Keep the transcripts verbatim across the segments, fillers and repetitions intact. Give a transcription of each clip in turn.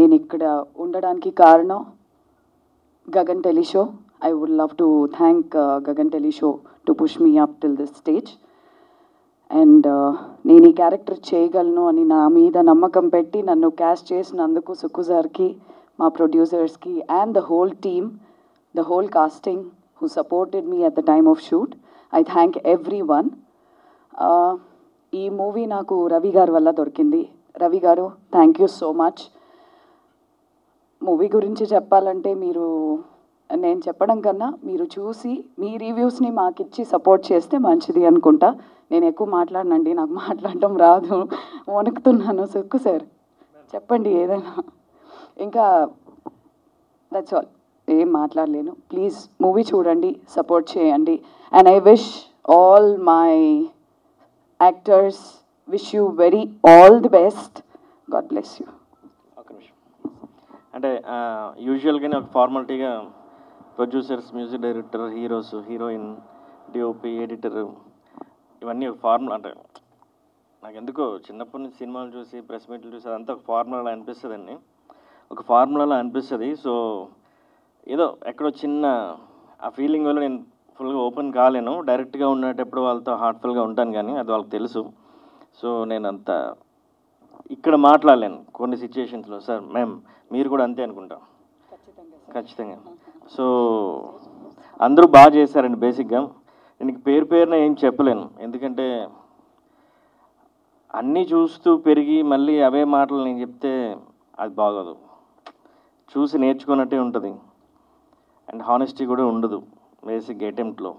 నేను ఇక్కడ ఉండడానికి కారణం గగన్ టెలిషో. I would love to thank uh, Gagan Teleshow to push me up till this stage. And నేను ఈ క్యారెక్టర్ చేయగలను అని నా మీద నమ్మకం పెట్టి నన్ను క్యాస్ట్ చేసినందుకు సుక్కు సార్కి, మా ప్రొడ్యూసర్స్కి and the whole team, the whole casting who supported me at the time of shoot, I thank every one. ఈ మూవీ నాకు రవి గారు వల్ల దొరికింది. Ravi garu, thank you so much. Movie గురించి చెప్పాలంటే మీరు, నేను చెప్పడం కన్నా మీరు చూసి మీ రివ్యూస్ని మాకు ఇచ్చి సపోర్ట్ చేస్తే మంచిది అనుకుంటా. నేను ఎక్కువ మాట్లాడనండి, నాకు మాట్లాడటం రాదు, వణుకుతున్నాను. సుక్కు సార్ చెప్పండి ఏదైనా. ఇంకా దట్స్ ఆల్, ఏం మాట్లాడలేను. ప్లీజ్ మూవీ చూడండి, సపోర్ట్ చేయండి. And I wish all my actors, wish you very all the best. God bless you. అంటే యూజువల్గానే ఒక ఫార్మాలిటీగా producers, music director, heroes, heroine, DOP, editor, ఇవన్నీ ఒక ఫార్ములా. అంటే నాకు ఎందుకో చిన్నప్పటి నుంచి సినిమాలు చూసి, ప్రెస్ మీట్లు చూసి అదంతా ఒక ఫార్ములాలా అనిపిస్తుంది అండి, ఒక ఫార్ములాలా అనిపిస్తుంది. సో ఏదో ఎక్కడో చిన్న ఆ ఫీలింగ్ వల్ల నేను ఫుల్గా ఓపెన్ కాలేను. డైరెక్ట్గా ఉండేటప్పుడు వాళ్ళతో హార్ట్ఫుల్గా ఉంటాను, కానీ అది వాళ్ళకి తెలుసు. సో నేను అంత ఇక్కడ మాట్లాడలేను కొన్ని సిచ్యుయేషన్స్లో. సార్, మ్యామ్ మీరు కూడా అంతే అనుకుంటాం ఖచ్చితంగా. సో అందరూ బాగా చేశారండి. బేసిక్గా నేను పేరు పేరున ఏం చెప్పలేను, ఎందుకంటే అన్నీ చూస్తూ పెరిగి మళ్ళీ అవే మాటలు నేను చెప్తే అది బాగోదు. చూసి నేర్చుకున్నట్టే ఉంటుంది, అండ్ హానెస్టీ కూడా ఉండదు బేసిక్ అటెంప్ట్లో.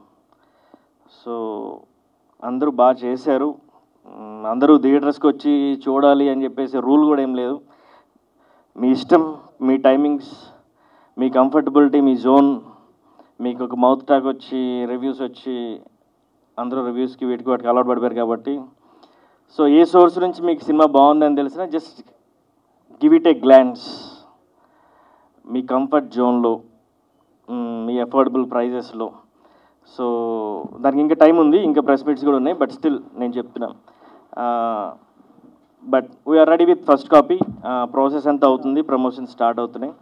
సో అందరూ బాగా చేశారు. అందరూ థియేటర్స్కి వచ్చి చూడాలి అని చెప్పేసి రూల్ కూడా ఏం లేదు. మీ ఇష్టం, మీ టైమింగ్స్, మీ కంఫర్టబిలిటీ, మీ జోన్. మీకు ఒక మౌత్ టాక్ వచ్చి, రివ్యూస్ వచ్చి, అందరూ రివ్యూస్కి వీటికి వాటికి అలవాటు పడిపోయారు కాబట్టి. సో ఏ సోర్స్ నుంచి మీకు సినిమా బాగుందని తెలిసినా just give it a glance. మీ కంఫర్ట్ జోన్లో, మీ అఫోర్డబుల్ ప్రైజెస్లో. సో దానికి ఇంకా టైం ఉంది, ఇంకా ప్రెస్ మీట్స్ కూడా ఉన్నాయి. బట్ స్టిల్ నేను చెప్తున్నాను, but we're ready with first copy. Process అంతా అవుతుంది, ప్రమోషన్ స్టార్ట్ అవుతున్నాయి,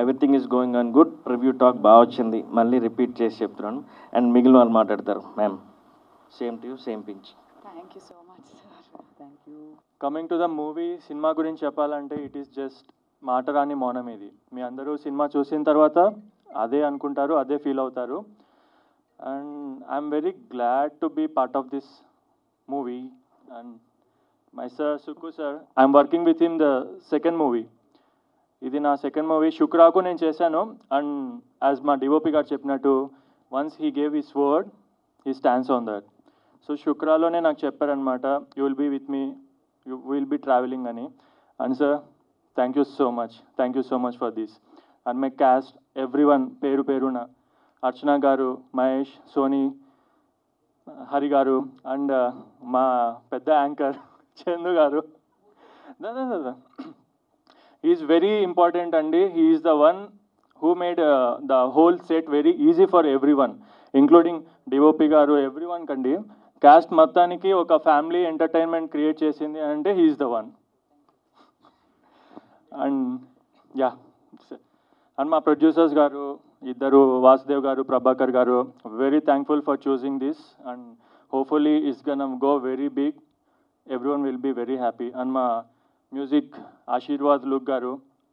everything is going on good. Review talk బాగా వచ్చింది, మళ్ళీ రిపీట్ చేసి చెప్తున్నాను. అండ్ మిగిలిన వాళ్ళు మాట్లాడతారు. Ma'am, same to you, same pinch. Thank you so much sir. Thank you. Coming to the movie, cinema గురించి చెప్పాలంటే ఇట్ ఈస్ జస్ట్ మాటరాని మౌనం. ఇది మీ అందరూ సినిమా చూసిన తర్వాత అదే అనుకుంటారు, అదే ఫీల్ అవుతారు. And I'm very glad to be part of this movie. And my sir Sukku sir, I am working with him the second movie. ఇది నా సెకండ్ మూవీ. శుక్రాకు నేను చేశాను. అండ్ యాజ్ మా డిఓపి గారు చెప్పినట్టు, once he gave his word, he stands on that. So శుక్రాలోనే నాకు చెప్పారనమాట, you will be with me, you will be travelling అని. And sir, thank you so much, thank you so much for this. And my cast everyone పేరు పేరున, అర్చన గారు, Mahesh, Soni, Hari garu, and మా పెద్ద anchor Chandu garu. Dada Dada he's very important అండి. He's the one who made the whole set very easy for everyone, including DOP garu, everyone కండి. Cast మొత్తానికి ఒక family entertainment create చేసింది అంటే he's the one. And yeah, and మా producers garu ఇద్దరు, Vasudev garu, Prabhakar garu, very thankful for choosing this. And hopefully it's gonna go very big, everyone will be very happy. And మా music Aashirvaad look garu,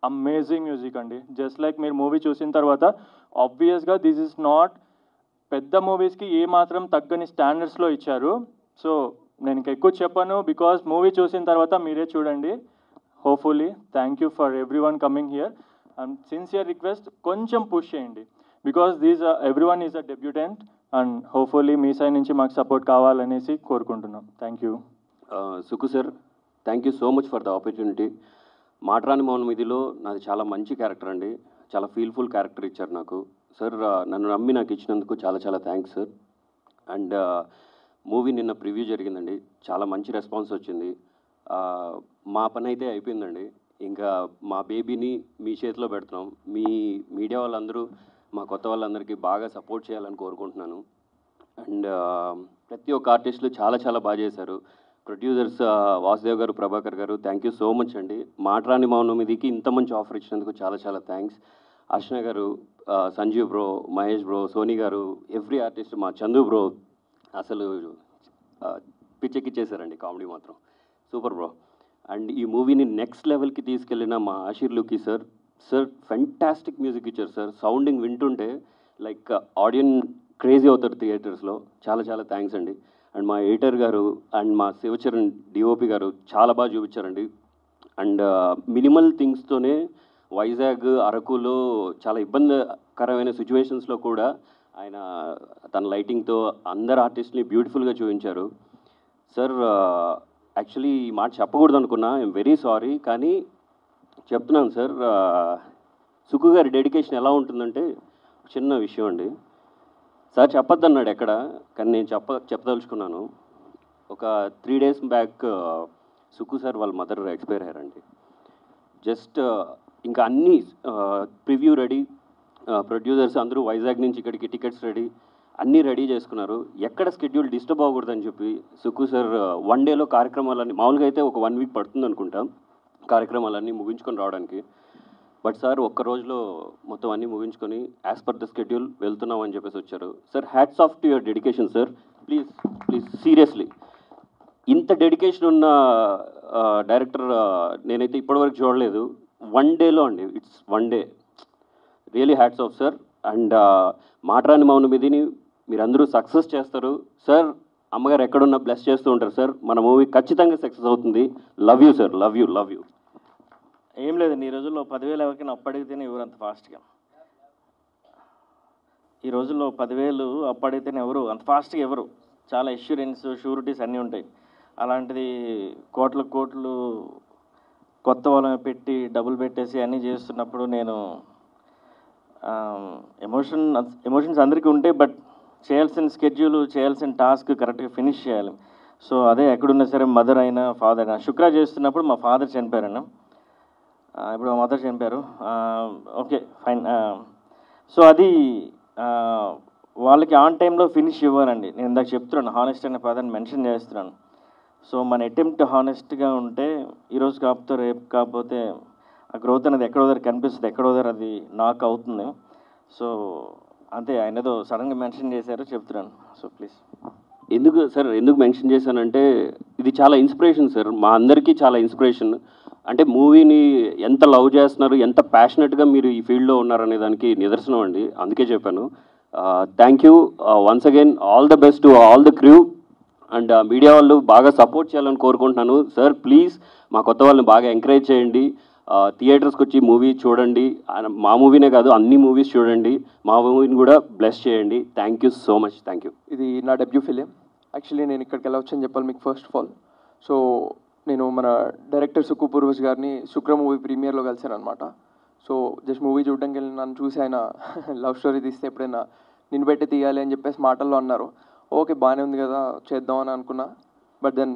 amazing music అండి. Just like మీరు movie చూసిన తర్వాత ఆబ్వియస్గా this is not, పెద్ద మూవీస్కి ఏమాత్రం తగ్గని స్టాండర్డ్స్లో ఇచ్చారు. సో నేను ఇంకా ఎక్కువ చెప్పాను, బికాజ్ మూవీ చూసిన తర్వాత మీరే చూడండి. Hopefully thank you for everyone coming here. And sincere request, కొంచెం పుష్ చేయండి, because these everyone is a debutante. And hopefully మీ సైడ్ నుంచి మాకు సపోర్ట్ కావాలనేసి కోరుకుంటున్నాం. Thank you. Sukku sir, thank you so much for the opportunity. Maatarani మౌనమిదిలో నాది చాలా మంచి క్యారెక్టర్ అండి, చాలా ఫీల్ఫుల్ క్యారెక్టర్ ఇచ్చారు నాకు. సార్, నన్ను నమ్మి నాకు ఇచ్చినందుకు చాలా చాలా థ్యాంక్స్ సార్. అండ్ మూవీ నిన్న ప్రివ్యూ జరిగిందండి, చాలా మంచి రెస్పాన్స్ వచ్చింది. మా పని అయితే అయిపోయిందండి, ఇంకా మా బేబీని మీ చేతిలో పెడుతున్నాం. మీ మీడియా వాళ్ళందరూ, మా కొత్త వాళ్ళందరికీ బాగా సపోర్ట్ చేయాలని కోరుకుంటున్నాను. అండ్ ప్రతి ఒక్క ఆర్టిస్టులు చాలా చాలా బాగా చేశారు. ప్రొడ్యూసర్స్ వాసుదేవ్ గారు, ప్రభాకర్ గారు, థ్యాంక్ యూ సో మచ్ అండి. మాటరాని మౌనమిదికి ఇంత మంచి ఆఫర్ ఇచ్చినందుకు చాలా చాలా thanks. Archana garu, Sanjeev bro, Mahesh bro, Soni garu, every artist, మా చందు బ్రో అసలు పిచ్చెక్కిచ్చేశారండి, కామెడీ మాత్రం సూపర్ బ్రో. అండ్ ఈ మూవీని నెక్స్ట్ లెవెల్కి తీసుకెళ్ళిన మా ఆశీర్లుకి సార్, సార్ ఫెంటాస్టిక్ మ్యూజిక్ ఇచ్చారు సార్. సౌండింగ్ వింటుంటే లైక్ ఆడియన్ క్రేజీ అవుతారు థియేటర్స్లో. చాలా చాలా థ్యాంక్స్ అండి. అండ్ మా ఎడిటర్ గారు అండ్ మా శివచరణ్ డిఓపి గారు చాలా బాగా చూపించారండి. అండ్ మినిమల్ థింగ్స్తోనే వైజాగ్, అరకులో చాలా ఇబ్బందికరమైన సిచ్యువేషన్స్లో కూడా ఆయన తన లైటింగ్తో అందరు ఆర్టిస్ట్ని బ్యూటిఫుల్గా చూపించారు సార్. యాక్చువల్లీ ఈ మాట చెప్పకూడదు అనుకున్నా, ఐఎమ్ వెరీ సారీ, కానీ చెప్తున్నాను సార్. సుక్కు గారి డెడికేషన్ ఎలా ఉంటుందంటే చిన్న విషయం అండి సార్, చెప్పద్దు అన్నాడు ఎక్కడ, కానీ నేను చెప్ప చెప్పదలుచుకున్నాను. ఒక three days back Sukku sir వాళ్ళ మదర్ ఎక్స్పైర్ అయ్యారండి. జస్ట్ ఇంకా అన్నీ ప్రివ్యూ రెడీ, ప్రొడ్యూసర్స్ అందరూ వైజాగ్ నుంచి ఇక్కడికి టికెట్స్ రెడీ, అన్నీ రెడీ చేసుకున్నారు. ఎక్కడ స్కెడ్యూల్ డిస్టర్బ్ అవ్వకూడదని చెప్పి సుక్కు సార్ వన్ డేలో కార్యక్రమాలన్నీ, మామూలుగా అయితే ఒక వన్ వీక్ పడుతుంది అనుకుంటాం కార్యక్రమాలన్నీ ముగించుకొని రావడానికి, బట్ సార్ ఒక్క రోజులో మొత్తం అన్నీ ముగించుకొని యాజ్ పర్ ద స్కెడ్యూల్ వెళ్తున్నాం అని చెప్పేసి వచ్చారు sir. Hats off to your dedication sir. Please please seriously, ఇంత డెడికేషన్ ఉన్న డైరెక్టర్ నేనైతే ఇప్పటివరకు చూడలేదు వన్ డేలో అండి. It's one day, really hats off sir. And మాటరాని మౌనమిదిని మీరందరూ సక్సెస్ చేస్తారు సార్. అమ్మగారు ఎక్కడున్నా బ్లెస్ చేస్తూ ఉంటారు సార్. మన మూవీ ఖచ్చితంగా సక్సెస్ అవుతుంది. Love you sir, love you love you ఏం లేదండి, ఈ రోజుల్లో పదివేలు ఎవరికైనా అప్పడిగితేనే ఎవరు అంత ఫాస్ట్గా, ఈ రోజుల్లో పదివేలు అప్పడిగితేనే ఎవరు అంత ఫాస్ట్గా ఎవరు, చాలా ఇష్యూరెన్స్ షూరిటీస్ అన్నీ ఉంటాయి. అలాంటిది కోట్ల కోట్లు కొత్త వాళ్ళని పెట్టి డబ్బులు పెట్టేసి అన్నీ చేస్తున్నప్పుడు నేను ఎమోషన్ ఎమోషన్స్ అందరికీ ఉంటాయి, బట్ చేయాల్సిన స్కెడ్యూల్, చేయాల్సిన టాస్క్ కరెక్ట్గా ఫినిష్ చేయాలి. సో అదే ఎక్కడున్నా సరే మదర్ అయినా ఫాదర్ అయినా, శుక్ర చేస్తున్నప్పుడు మా ఫాదర్ చనిపోయారన్న, ఇప్పుడు మా మదర్ చనిపోయారు, ఓకే ఫైన్. సో అది వాళ్ళకి ఆన్ టైంలో ఫినిష్ ఇవ్వాలండి. నేను ఇందాక చెప్తున్నాను హానెస్ట్ అనే పదాన్ని మెన్షన్ చేస్తున్నాను. సో మన అటెంప్ట్ హానెస్ట్గా ఉంటే ఈరోజు కాకపోతే రేపు కాకపోతే ఆ గ్రోత్ అనేది ఎక్కడో దగ్గర కనిపిస్తుంది, ఎక్కడో దగ్గర అది నాక్ అవుతుంది. సో అంతే, ఆయన ఏదో సడన్గా మెన్షన్ చేశారు చెప్తున్నాను. సో ప్లీజ్, ఎందుకు సార్ ఎందుకు మెన్షన్ చేశానంటే ఇది చాలా ఇన్స్పిరేషన్ సార్, మా అందరికీ చాలా ఇన్స్పిరేషన్. అంటే మూవీని ఎంత లవ్ చేస్తున్నారు, ఎంత ప్యాషనెట్గా మీరు ఈ ఫీల్డ్లో ఉన్నారనే దానికి నిదర్శనం అండి. అందుకే చెప్పాను. Thank you once again, all the best to all the crew. And media వాళ్ళు బాగా సపోర్ట్ చేయాలని కోరుకుంటున్నాను సార్. ప్లీజ్ మా కొత్త వాళ్ళని బాగా ఎంకరేజ్ చేయండి, థియేటర్స్కి వచ్చి మూవీ చూడండి, మా మూవీనే కాదు అన్ని మూవీస్ చూడండి, మా మూవీని కూడా బ్లెస్ చేయండి. Thank you so much, thank you. ఇది నా డెబ్యూ ఫిలిం. యాక్చువల్లీ నేను ఇక్కడికి ఎలా వచ్చాను చెప్పాలి మీకు ఫస్ట్ ఆఫ్ ఆల్. సో నేను మన డైరెక్టర్ సుక్కు పూర్వజ్ గారిని శుక్ర మూవీ ప్రీమియర్లో కలిసాను అనమాట. సో జస్ట్ మూవీ చూడడానికి వెళ్ళి నన్ను చూసి ఆయన లవ్ స్టోరీ తీస్తే ఎప్పుడైనా నిన్ను పెట్టి తీయాలి అని చెప్పేసి మాటల్లో అన్నారు. ఓకే బాగానే ఉంది కదా చేద్దాం అని అనుకున్నా, but then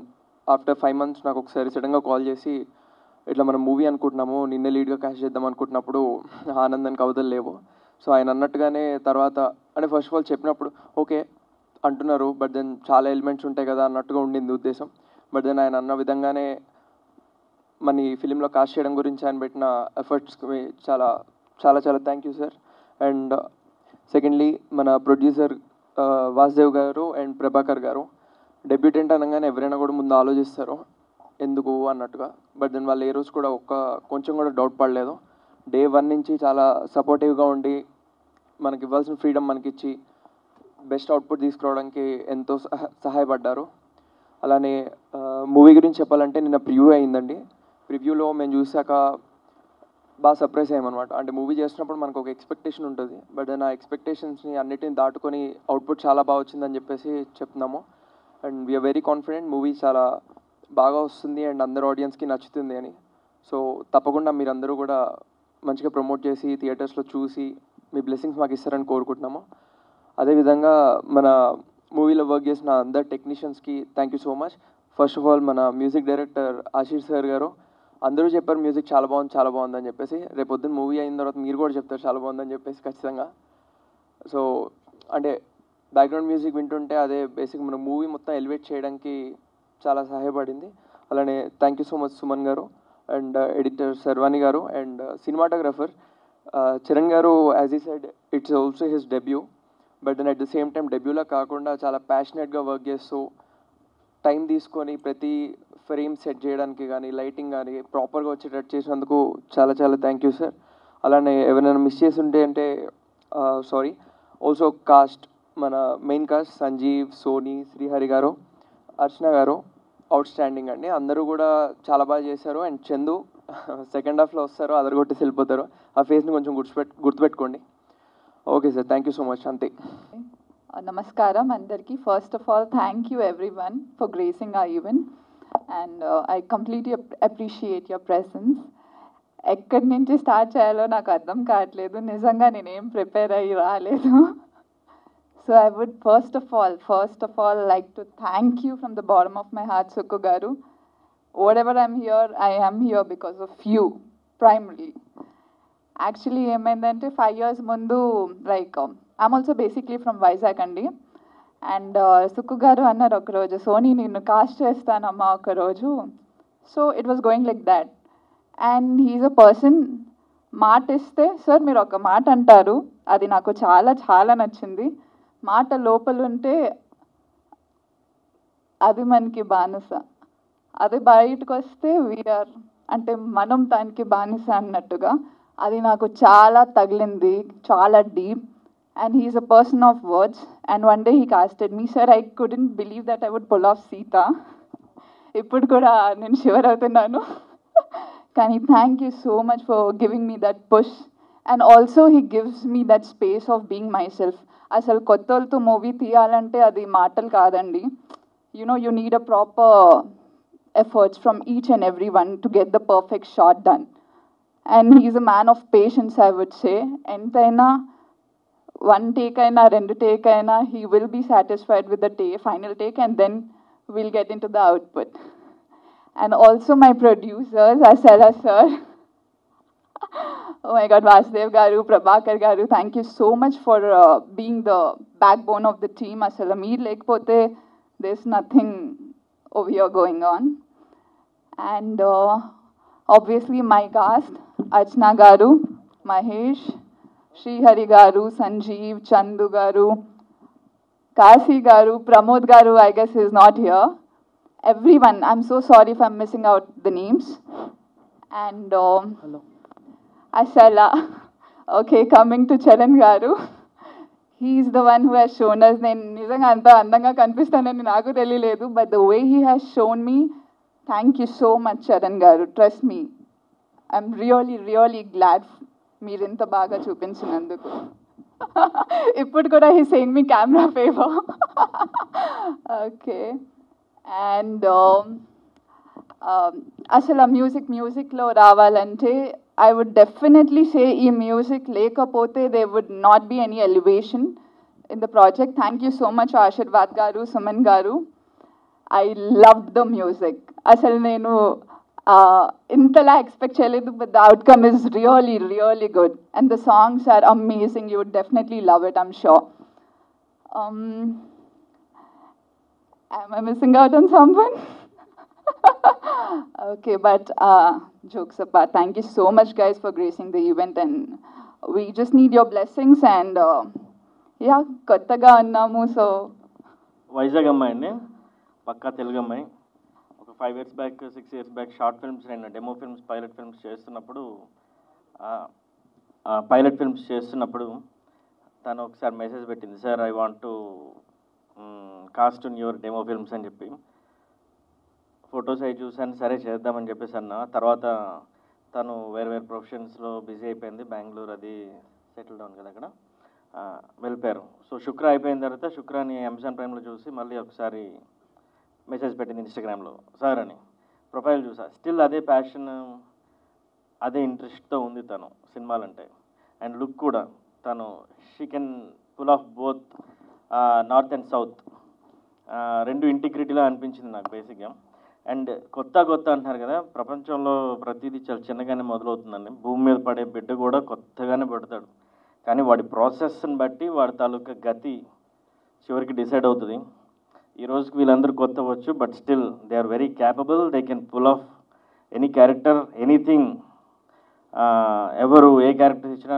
after five months నాకు ఒకసారి సడన్గా కాల్ చేసి ఇట్లా మనం మూవీ అనుకుంటున్నాము, నిన్నే లీడ్గా క్యాష్ చేద్దాం అనుకుంటున్నప్పుడు ఆనందానికి అవతలు లేవు. సో ఆయన అన్నట్టుగానే తర్వాత అంటే ఫస్ట్ ఆఫ్ ఆల్ చెప్పినప్పుడు ఓకే అంటున్నారు, బట్ దెన్ చాలా ఎలిమెంట్స్ ఉంటాయి కదా అన్నట్టుగా ఉండింది ఉద్దేశం. బట్ దెన్ ఆయన అన్న విధంగానే మన ఈ ఫిలింలో కాస్ట్ చేయడం గురించి ఆయన పెట్టిన ఎఫర్ట్స్కి చాలా చాలా చాలా thank you sir. And secondly మన ప్రొడ్యూసర్ వాసుదేవ్ గారు అండ్ ప్రభాకర్ గారు, డెబ్యూటెంట్ అనగానే ఎవరైనా కూడా ముందు ఆలోచిస్తారు ఎందుకు అన్నట్టుగా, బట్ దెన్ వాళ్ళు ఏ రోజు కూడా ఒక్క కొంచెం కూడా డౌట్ పడలేదు. డే వన్ నుంచి చాలా సపోర్టివ్గా ఉండి మనకి ఇవ్వాల్సిన ఫ్రీడమ్ మనకిచ్చి బెస్ట్ అవుట్పుట్ తీసుకురావడానికి ఎంతో సహ సహాయపడ్డారు అలానే మూవీ గురించి చెప్పాలంటే నిన్న ప్రివ్యూ అయిందండి. ప్రివ్యూలో మేము చూసాక బాగా సర్ప్రైజ్ అయ్యామన్నమాట. అంటే మూవీ చేసినప్పుడు మనకు ఒక ఎక్స్పెక్టేషన్ ఉంటుంది, బట్ దెన్ ఆ ఎక్స్పెక్టేషన్స్ని అన్నిటిని దాటుకొని అవుట్పుట్ చాలా బాగా వచ్చిందని చెప్పేసి చెప్తున్నాము. And we are very confident movie చాలా బాగా వస్తుంది అండ్ అందరు ఆడియన్స్కి నచ్చుతుంది అని. సో తప్పకుండా మీరందరూ కూడా మంచిగా ప్రమోట్ చేసి థియేటర్స్లో చూసి మీ బ్లెస్సింగ్స్ మాకు ఇస్తారని కోరుకుంటున్నాము. అదేవిధంగా మన మూవీలో వర్క్ చేసిన అందరు టెక్నీషియన్స్కి thank you so much. First of all మన music director Ashir sir garu, అందరూ చెప్పారు మ్యూజిక్ చాలా బాగుంది చాలా బాగుందని చెప్పేసి, రేపు పొద్దున్న మూవీ అయిన తర్వాత మీరు కూడా చెప్తారు చాలా బాగుందని చెప్పేసి ఖచ్చితంగా. సో అంటే బ్యాక్గ్రౌండ్ మ్యూజిక్ వింటుంటే అదే బేసిక్ మన మూవీ మొత్తం ఎలివేట్ చేయడానికి చాలా సహాయపడింది. అలానే thank you so much Suman garu and editor సర్వాణి గారు and cinematographer Charan garu. As ఈ said it's also his debut, but then at the same time డెబ్యూలా కాకుండా చాలా ప్యాషనెట్గా వర్క్ చేస్తూ టైం తీసుకొని ప్రతి ఫ్రేమ్ సెట్ చేయడానికి కానీ లైటింగ్ కానీ ప్రాపర్గా వచ్చేటట్టు చేసినందుకు చాలా చాలా థ్యాంక్ యూ సార్. అలానే ఎవరైనా మిస్ చేసి ఉంటే అంటే సారీ. ఆల్సో కాస్ట్, మన మెయిన్ కాస్ట్ సంజీవ్, సోని, శ్రీహరి గారు, అర్చన గారు అవుట్ స్టాండింగ్ అండి. అందరూ కూడా చాలా బాగా చేశారు. అండ్ చందు సెకండ్ హాఫ్లో వస్తారు, అదరు కొట్టేసి వెళ్ళిపోతారు. ఆ ఫేస్ని కొంచెం గుర్తుపెట్టు గుర్తుపెట్టుకోండి. Okay sir, thank you so much. అంతే. నమస్కారం అందరికీ. First of all thank you everyone for gracing our event and I completely appreciate your presence. ఎక్కడి నుంచి స్టార్ట్ చేయాలో నాకు అర్థం కావట్లేదు, నిజంగా నేనేం ప్రిపేర్ అయ్యి రాలేదు. So I would first of all, first of all, like to thank you from the bottom of my heart, Sukku Garu. Whatever I'm here, I am here because of you, primarily. Actually, I mean that five years mundu, like um, I'm also basically from Vizag andi, and uh, Sukku Garu annaru oka roju, Soni ninnu cast chestanu amma oka roju. So it was going like that, and he's a person. మాట ఇస్తే sir మీరు ఒక మాట అంటారు, అది నాకు చాలా చాలా నచ్చింది. మాట లోపలుంటే అది మనకి బానిస, అది బయటకు వస్తే వీఆర్ అంటే మనం దానికి బానిస అన్నట్టుగా. అది నాకు చాలా తగిలింది, చాలా deep. And he's a person of words. And one day he casted me sir, I couldn't believe that I would pull off Sita. ఇప్పుడు కూడా నేను షివర్ అవుతున్నాను. కానీ thank you so much for giving me that push. And also he gives me that space of being myself. అసలు కొత్త వాళ్ళతో మూవీ తీయాలంటే అది మాటలు కాదండి. You know you need a proper efforts from each and every one to get the perfect shot done. And he's a man of patience. I would say ఎంతైనా one take అయినా రెండు టేక్ అయినా he will be satisfied with the the final take and then will get into the output. And also my producers అసలా sir, oh my god, Vasudev garu, Prabhakar garu, thank you so much for uh, being the backbone of the team. Asala meer lekapothe there's nothing over here going on. And uh, obviously my cast, Ajna garu, Mahesh, Sri Hari garu, Sanjeev, Chandu garu, Kasi garu, Pramod garu, I guess he is not here. Everyone, I'm so sorry if I'm missing out the names. And uh, hello Ashala. Okay, coming to Charan garu, he is the one who has shown us. Nen nijanga anta andanga kanipistanani naaku teliyaledu, but the way he has shown me, thank you so much Charan garu. Trust me, I'm really really glad meer inta baaga chupinchinanduku. Ippudu kuda he saying me camera favor. Okay. And um, um, ashala music music lo raavalante I would definitely say ee music lekapote there would not be any elevation in the project. Thank you so much Ashirvad garu, Suman garu. I loved the music. Asal nenu uh, intala expect cheyaledu, but the outcome is really really good and the songs are amazing. You would definitely love it, I'm sure. Um am I missing out on someone? Okay, but uh, jokes apart, thank you so much guys for gracing the event, and we just need your blessings. And uh, yeah, kottaga annamu, so Vizag amma anni pakka telugu amma oka five years back six years back short films and demo films pilot films chestunappudu uh, uh, pilot films chestunappudu tanu ok sir message pettindi, sir I want to um, cast in your demo films ani cheppi photos అవి చూసాను, సరే చేద్దామని చెప్పేసి అన్న. తర్వాత తను వేరే వేరే ప్రొఫెషన్స్లో బిజీ అయిపోయింది, బెంగళూరు అది సెటిల్ డౌన్ కదా అక్కడ వెళ్ళిపోయారు. సో శుక్ర అయిపోయిన తర్వాత శుక్రాని అమెజాన్ ప్రైమ్లో చూసి మళ్ళీ ఒకసారి మెసేజ్ పెట్టింది ఇన్స్టాగ్రామ్లో, సార్ అని. ప్రొఫైల్ చూసా, స్టిల్ అదే ప్యాషన్ అదే ఇంట్రెస్ట్తో ఉంది తను సినిమాలంటే. అండ్ లుక్ కూడా తను she can pull off both north and south, రెండు ఇంటిగ్రిటీలో అనిపించింది నాకు బేసిక్గా. అండ్ కొత్త కొత్త అంటున్నారు కదా, ప్రపంచంలో ప్రతిదీ చాలా చిన్నగానే మొదలవుతుందండి. భూమి మీద పడే బిడ్డ కూడా కొత్తగానే పడతాడు, కానీ వాడి ప్రాసెస్ని బట్టి వాడి తాలూకా గతి చివరికి డిసైడ్ అవుతుంది. ఈ రోజుకి వీళ్ళందరూ కొత్త వచ్చు, but still they are very capable. They can pull off any character, anything. ఎవరు ఏ క్యారెక్టర్స్ ఇచ్చినా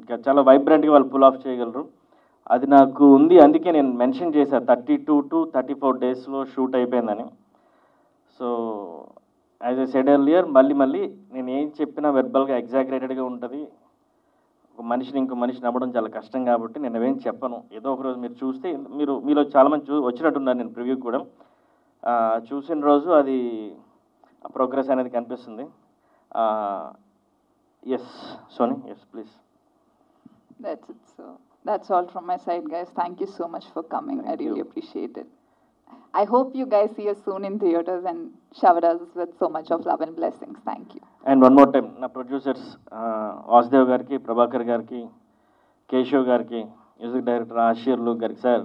ఇంకా చాలా వైబ్రెంట్గా వాళ్ళు పుల్ ఆఫ్ చేయగలరు. అది నాకు ఉంది, అందుకే నేను మెన్షన్ చేశాను thirty two to thirty four డేస్లో షూట్ అయిపోయిందని. So as I said earlier, మళ్ళీ మళ్ళీ నేను ఏం చెప్పినా వెర్బల్గా ఎగ్జాగరేటెడ్గా ఉంటుంది. ఒక మనిషిని ఇంకో మనిషిని నవ్వడం చాలా కష్టం, కాబట్టి నేను ఏం చెప్పను. ఏదో ఒకరోజు మీరు చూస్తే, మీరు మీలో చాలామంది చూ వచ్చినట్టున్నారు, నేను ప్రివ్యూ కూడా చూసిన రోజు అది ప్రోగ్రెస్ అనేది కనిపిస్తుంది. Yes Soni, yes please. That's it, so that's all from my side, guys. Thank you so much for coming. Thank I really you. appreciate it. I hope you guys see us soon in theaters and shower us with so much of love and blessings. Thank you. And one more time, my producers Vasudev uh, garki, Prabhakar garki, Keshav garki, music director Ashir lu garki, sir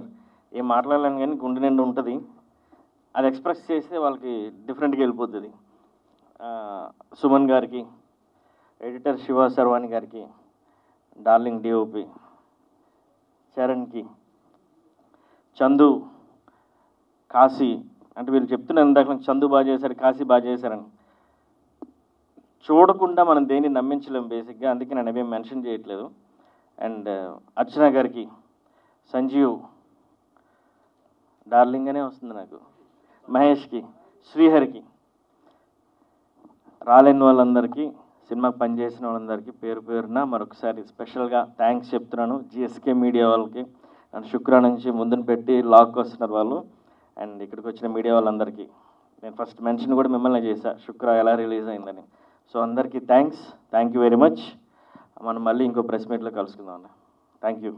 ee maatladalanu gaani gundu nendu untadi, adi express chese valaki different ga velipotadi. Suman garki, editor Shiva Sarvan garki, darling DOP చరణ్కి, చందు, కాశీ అంటే వీళ్ళు చెప్తున్నాను ఇందాక నాకు చందు బాగా చేశారు, కాశీ బాగా చేశారని. చూడకుండా మనం దేన్ని నమ్మించలేము బేసిక్గా, అందుకే నేను అవేం మెన్షన్ చేయట్లేదు. అండ్ అర్చన గారికి, సంజీవ్ డార్లింగ్ అనే వస్తుంది నాకు, మహేష్కి, శ్రీహరికి, రాలేని వాళ్ళందరికీ, సినిమాకి పనిచేసిన వాళ్ళందరికీ పేరు పేరున మరొకసారి స్పెషల్గా థ్యాంక్స్ చెప్తున్నాను. జీఎస్కే మీడియా వాళ్ళకి, అండ్ శుక్ర నుంచి ముందుని పెట్టి లాక్ వస్తున్నారు వాళ్ళు, అండ్ ఇక్కడికి వచ్చిన మీడియా వాళ్ళందరికీ. నేను ఫస్ట్ మెన్షన్ కూడా మిమ్మల్ని చేశాను శుక్ర ఎలా రిలీజ్ అయిందని. సో అందరికీ thanks, thank you very much. మనం మళ్ళీ ఇంకో ప్రెస్ మీట్లో కలుసుకుందాం. Thank you.